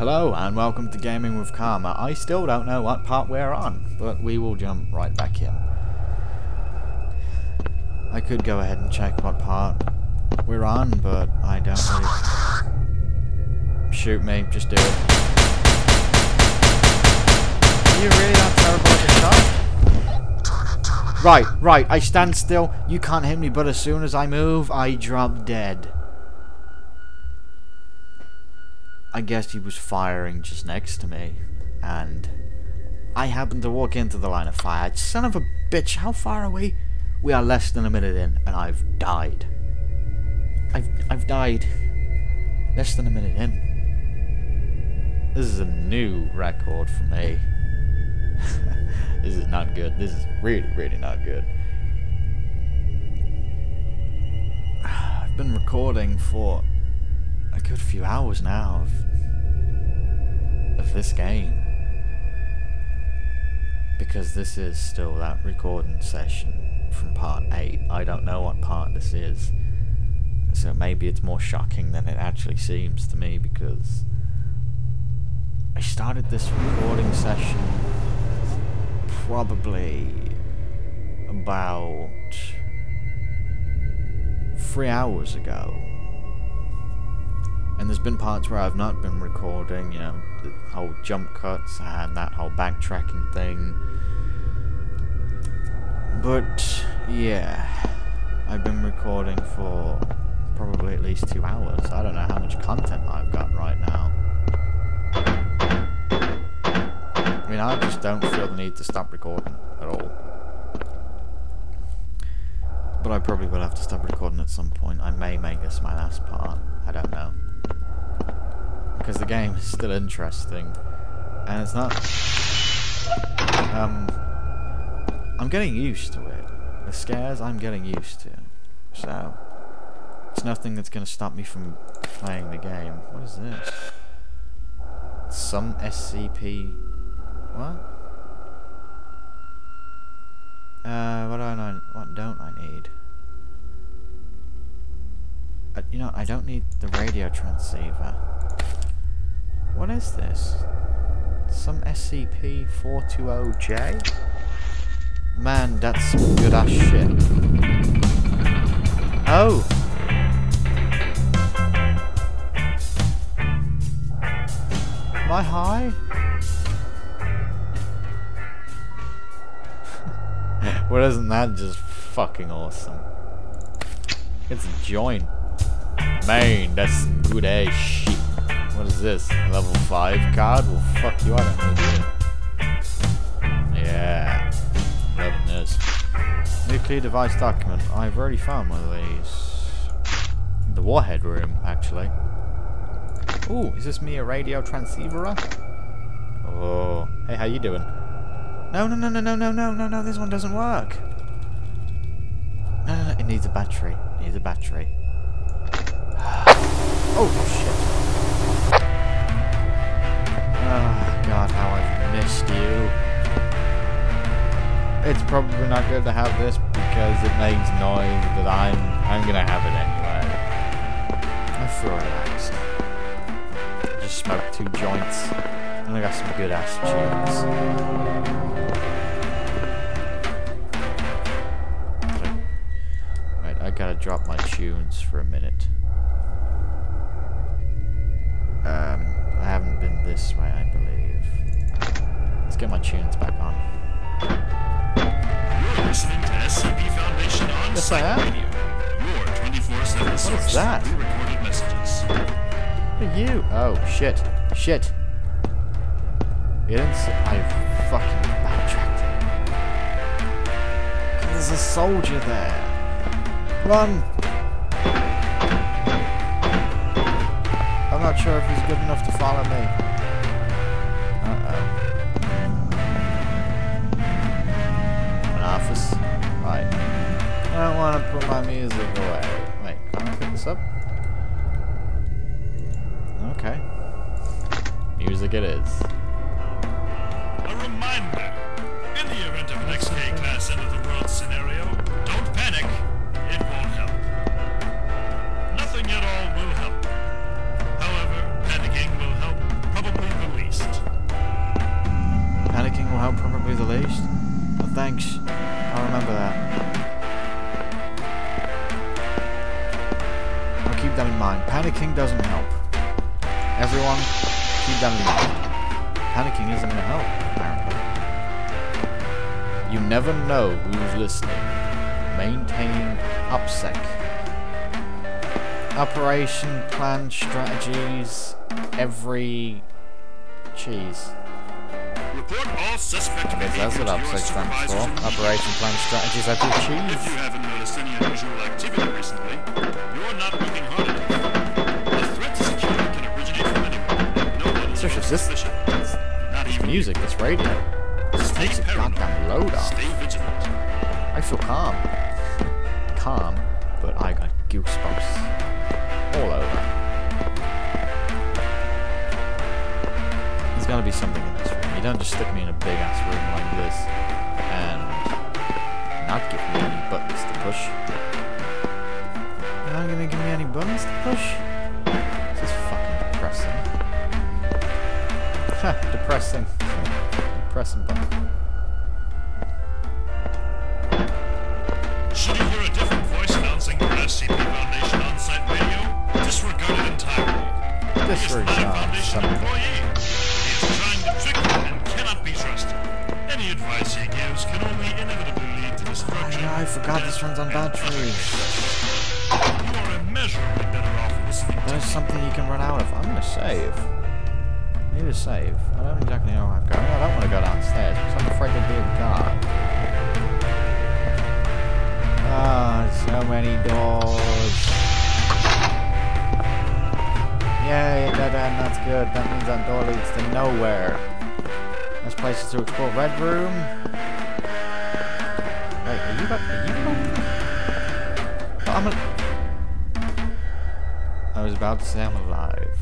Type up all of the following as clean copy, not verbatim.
Hello and welcome to Gaming with Karma. I still don't know what part we're on, but we will jump right back in. I could go ahead and check what part we're on, but I don't really... Shoot me, just do it. You really are terrible at this stuff? Right, I stand still, you can't hit me, but as soon as I move, I drop dead. I guess he was firing just next to me, and I happened to walk into the line of fire. Son of a bitch, how far are we? We are less than a minute in, and I've died. I've died. Less than a minute in. This is a new record for me. This is not good. This is really, really not good. I've been recording for a good few hours now of this game, because this is still that recording session from part 8. I don't know what part this is, so maybe it's more shocking than it actually seems to me, because I started this recording session probably about 3 hours ago. And there's been parts where I've not been recording, you know, the whole jump cuts and that whole backtracking thing. But, yeah, I've been recording for probably at least 2 hours. I don't know how much content I've got right now. I mean, I just don't feel the need to stop recording at all. But I probably will have to stop recording at some point. I may make this my last part. I don't know. Because the game is still interesting, and it's not... I'm getting used to it. The scares I'm getting used to, so it's nothing that's going to stop me from playing the game. What is this? Some SCP... What? What don't I need? You know, I don't need the radio transceiver. What is this? Some SCP-420-J? Man, that's some good ass shit. Oh! Am I high? Well, isn't that just fucking awesome? It's a joint. Man, that's some good ass shit. What is this? A level 5 card? Well, fuck you, I don't know. Yeah. Loving this. Nuclear device document. I've already found one of these. In the warhead room, actually. Ooh, is this me a radio transceiver? Oh. Hey, how you doing? No, this one doesn't work. No, it needs a battery. It needs a battery. Oh, shit. Oh god, how I've missed you. It's probably not good to have this because it makes noise, but I'm gonna have it anyway. I feel relaxed. I just smoked 2 joints and I got some good ass tunes. Right, I gotta drop my tunes for a minute. I haven't been this way, I believe. Let's get my tunes back on. You're listening to SCP Foundation on Psych Radio. Your 24/7 source. What's that? Pre-recorded messages. What are you? Oh shit! Shit! You didn't see? I fucking backtracked. There's a soldier there. Run! I'm not sure if he's good enough to follow me. Uh-oh. An office? Right. I don't want to put my music away. Wait, can I pick this up? Okay. Music it is. A reminder. In the event of an XK class end of the world scenario, don't panic. It won't help. Nothing at all will help. Panicking will help, probably thanks. I'll remember that. I'll keep that in mind. Panicking doesn't help. Everyone, keep that in mind. Panicking isn't gonna help, apparently. You never know who's listening. Maintain OPSEC. Operation plan strategies every cheese. Report all suspect behavior. That's what OPSEC stands for. Operation plan strategies every cheese. If you haven't noticed any unusual activity recently, you're not working hard enough. The threat to security can originate from anyone. No one is suspicious. It's music, it's radio. This takes a goddamn load off. Stay vigilant. I feel calm. Calm, but I got goosebumps. All over. There's gotta be something in this room. You don't just stick me in a big ass room like this and not give me any buttons to push. You're not gonna give me any buttons to push? This is fucking depressing. Ha! Depressing. Depressing button. Should you hear a different voice announcing your SCP Foundation on-site radio? Disregarded entirely. Disregard something. He is trying to trick you and cannot be trusted. Any advice he gives can only inevitably lead to destruction. I forgot this runs on batteries. You are immeasurably better off listening. There's something you can run out of. I'm gonna save. I need to save. I don't exactly know where I'm going. I don't want to go downstairs because I'm afraid there'll be a guard. Ah, so many doors. Yay, that end, that's good. That means that door leads to nowhere. There's places to explore. Red room. Wait, are you about? Are you about? I'm a... I was about to say I'm alive.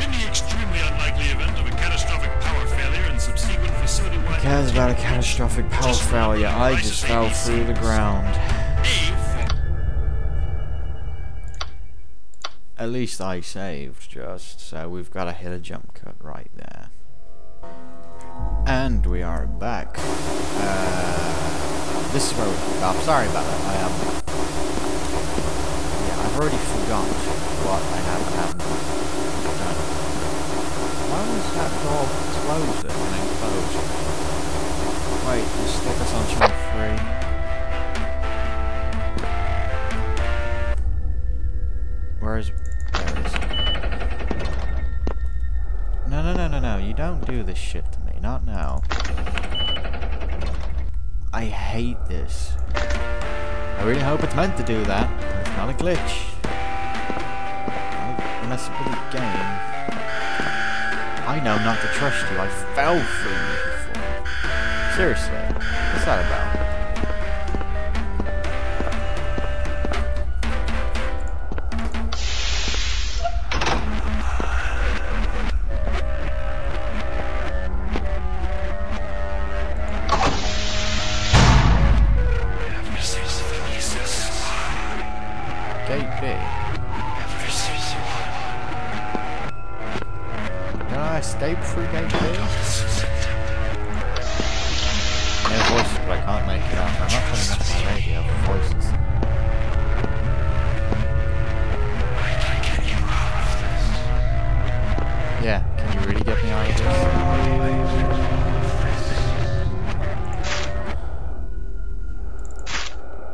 In the extremely unlikely event of a catastrophic power failure and subsequent facility-wide... Who cares about a catastrophic power failure? I just fell through the ground. At least I saved just, so we've got to hit a jump cut right there. And we are back. This is where we... I'm sorry about that, I am... Yeah, I've already forgotten what I have done. Why was that door closed and then closed? Wait, you stick us on channel 3. Where is... There it is. No, no, no, no, no. You don't do this shit to me. Not now. I hate this. I really hope it's meant to do that. It's not a glitch. I mess up with the game. I know not to trust you. I fell through you before. Seriously, what's that about?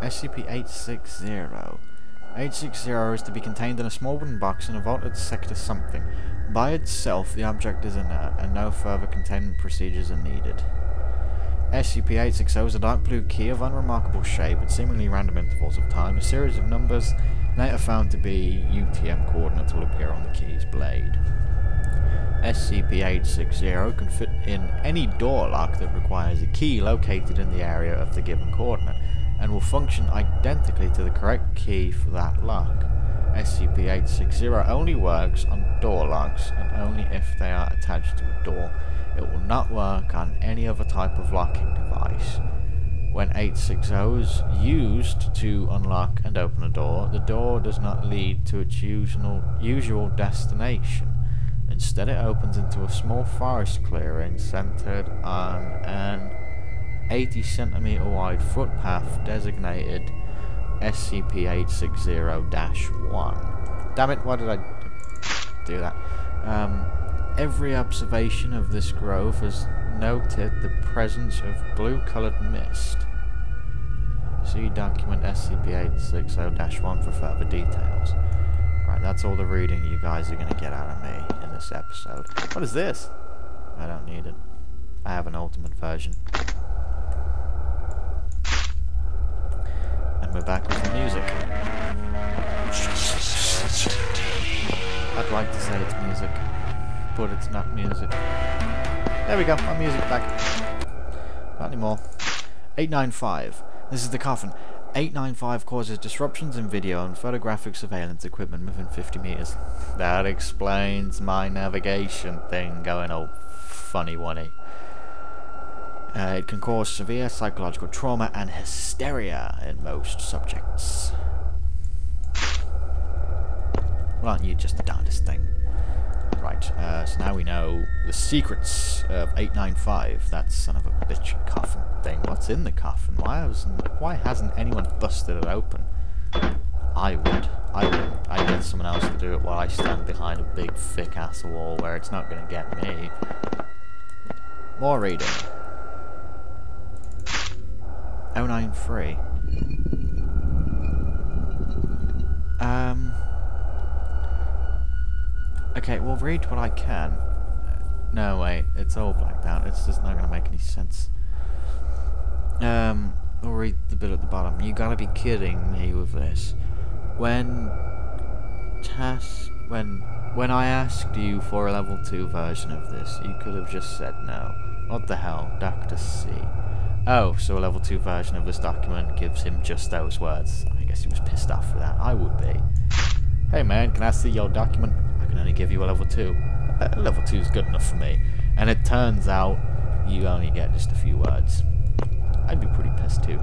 SCP-860. 860 is to be contained in a small wooden box in a vaulted sector something. By itself, the object is inert, and no further containment procedures are needed. SCP-860 is a dark blue key of unremarkable shape at seemingly random intervals of time. A series of numbers later found to be UTM coordinates will appear on the key's blade. SCP-860 can fit in any door lock that requires a key located in the area of the given coordinate, and will function identically to the correct key for that lock. SCP-860 only works on door locks, and only if they are attached to a door. It will not work on any other type of locking device. When 860 is used to unlock and open a door, the door does not lead to its usual destination. Instead, it opens into a small forest clearing centered on an 80 cm wide footpath designated SCP-860-1. Damn it, why did I do that? Every observation of this grove has noted the presence of blue-coloured mist. See document SCP-860-1 for further details. Right, that's all the reading you guys are going to get out of me in this episode. What is this? I don't need it. I have an ultimate version. And we're back with the music. I'd like to say it's music, but it's not music. There we go, my music back. Not anymore. 895. This is the coffin. 895 causes disruptions in video and photographic surveillance equipment within 50 meters. That explains my navigation thing going all funny wunny. It can cause severe psychological trauma and hysteria in most subjects. Well, aren't you just the darndest thing? Right, so now we know the secrets of 895, that son of a bitch coffin thing. What's in the coffin? Why hasn't anyone busted it open? I would. I wouldn't. I'd get someone else to do it while I stand behind a big thick ass wall where it's not going to get me. More reading. 093. Okay, we'll read what I can. No, wait, it's all blacked out. It's just not going to make any sense. We'll read the bit at the bottom. You gotta be kidding me with this. When I asked you for a level 2 version of this, you could have just said no. What the hell, Dr. C. Oh, so a level 2 version of this document gives him just those words. I guess he was pissed off for that. I would be. Hey man, can I see your document? Can only give you a level 2. Level 2 is good enough for me. And it turns out you only get just a few words. I'd be pretty pissed too.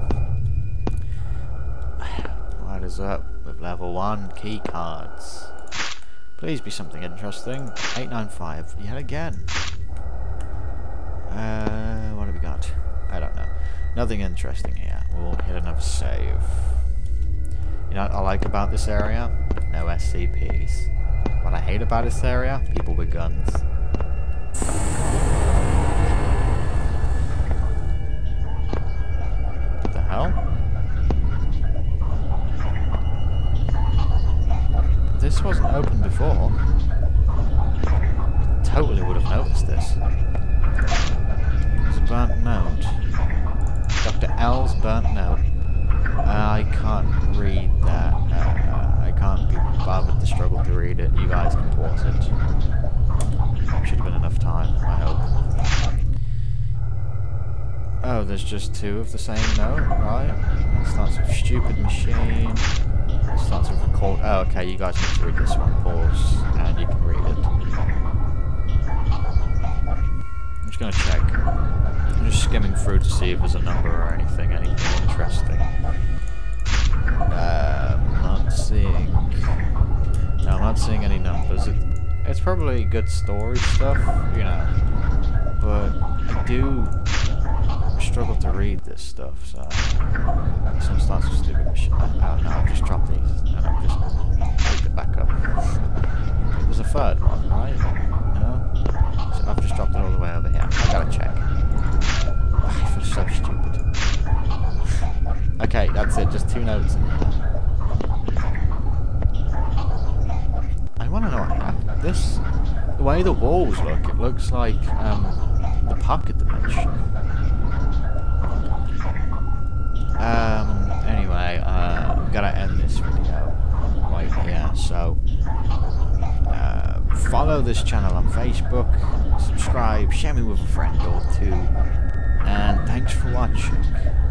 What is up with level 1 key cards? Please be something interesting. 895 yet again. What have we got? I don't know. Nothing interesting here. We'll hit another save. You know what I like about this area? No SCPs. What I hate about this area, people with guns. What the hell? This wasn't open before. I totally would have noticed this. It's a burnt note. Dr. L's burnt note. I can't read that. I can't be bothered to struggle to read it. You guys can pause it. Should have been enough time, I hope. Oh, there's just two of the same note, right? It starts with stupid machine. It starts with record. Oh, okay, you guys need to read this one. Pause, and you can read it. I'm just going to check. I'm just skimming through to see if there's a number or anything, interesting. No, I'm not seeing any numbers. It's probably good story stuff, you know, but I do struggle to read this stuff, so some starts with stupid machine. Oh no, I've just dropped these, and I've just picked it back up. There's a third one, right? No? So I've just dropped it all the way over here. I gotta check. I feel so stupid. Okay, that's it, just two notes in here. I want to know what happened. This, the way the walls look, it looks like the pocket dimension. Anyway, I'm gonna end this video right here. So, follow this channel on Facebook, subscribe, share me with a friend or two, and thanks for watching.